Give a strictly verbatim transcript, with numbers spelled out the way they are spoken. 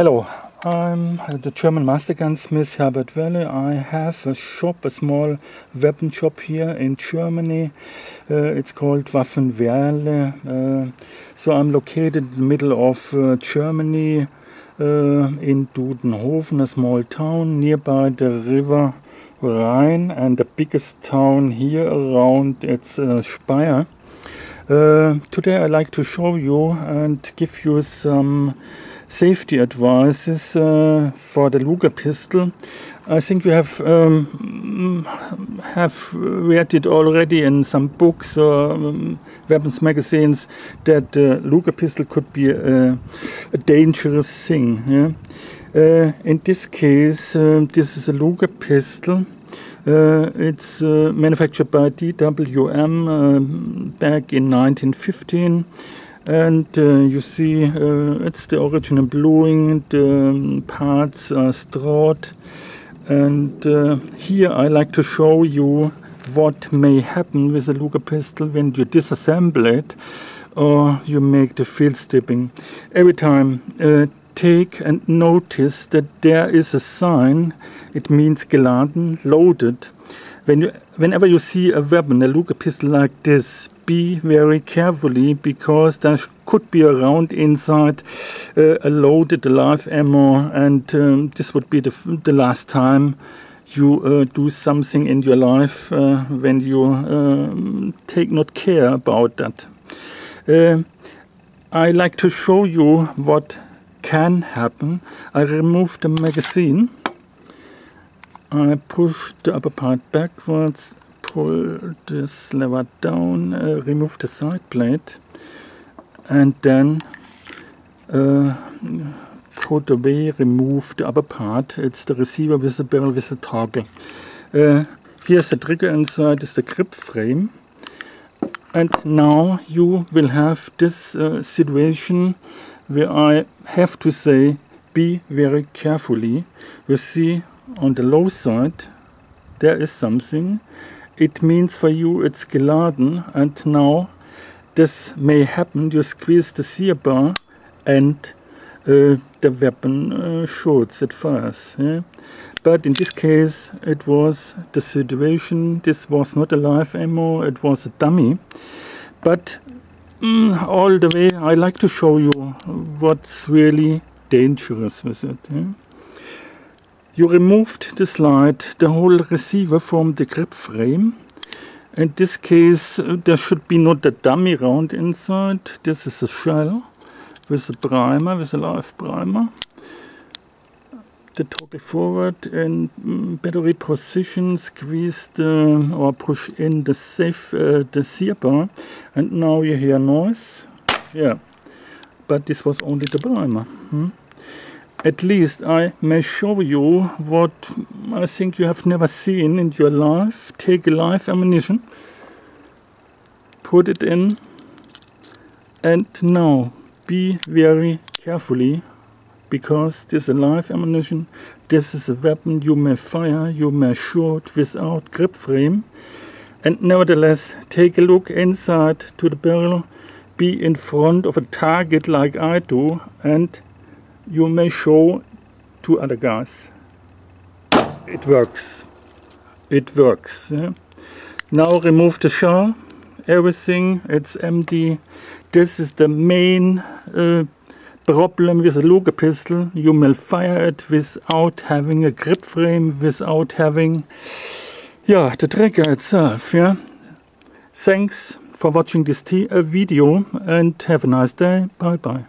Hello, I'm the German master gunsmith Herbert Werle. I have a shop, a small weapon shop here in Germany. Uh, it's called Waffen Werle. Uh, so I'm located in the middle of uh, Germany, uh, in Dudenhofen, a small town nearby the river Rhine, and the biggest town here around it's uh, Speyer. Uh, today I like to show you and give you some safety advices uh, for the Luger pistol. I think you have um, have read it already in some books or um, weapons magazines that the uh, Luger pistol could be a, a dangerous thing. Yeah? Uh, in this case, uh, this is a Luger pistol. Uh, it's uh, manufactured by D W M uh, back in nineteen fifteen. And uh, you see, uh, it's the original bluing, the um, parts are strawed. And uh, here I like to show you what may happen with a Luger pistol when you disassemble it or you make the field stripping. Every time uh, take and notice that there is a sign, it means geladen, loaded. When you, whenever you see a weapon, a Luger pistol like this, be very carefully, because there could be a round inside, uh, a loaded live ammo, and um, this would be the, the last time you uh, do something in your life uh, when you um, take not care about that. Uh, I like to show you what can happen. I remove the magazine, I push the upper part backwards, pull this lever down, uh, remove the side plate, and then uh, put away, remove the upper part. It's the receiver with the barrel with the toggle. Uh, here's the trigger, inside is the grip frame. And now you will have this uh, situation where I have to say, be very carefully. You see on the low side there is something. It means for you it's geladen, and now this may happen. You squeeze the sear bar and uh, the weapon uh, shoots, it fires. Yeah? But in this case it was the situation, this was not a live ammo, it was a dummy. But mm, all the way I like to show you what's really dangerous with it. Yeah? You removed the slide, the whole receiver from the grip frame. In this case, there should be not a dummy round inside. This is a shell with a primer, with a live primer. The toggle forward in battery position, squeeze the, or push in the safe, uh, the sear bar, and now you hear noise. Yeah, but this was only the primer. Hmm? At least I may show you what I think you have never seen in your life. Take a live ammunition, put it in, and now be very carefully, because this is a live ammunition, this is a weapon you may fire, you may shoot without grip frame, and nevertheless take a look inside to the barrel, be in front of a target like I do, and you may show to other guys. It works. It works. Yeah? Now remove the shell. Everything, it's empty. This is the main uh, problem with a Luger pistol. You may fire it without having a grip frame, without having yeah, the trigger itself. Yeah? Thanks for watching this t uh, video, and have a nice day. Bye bye.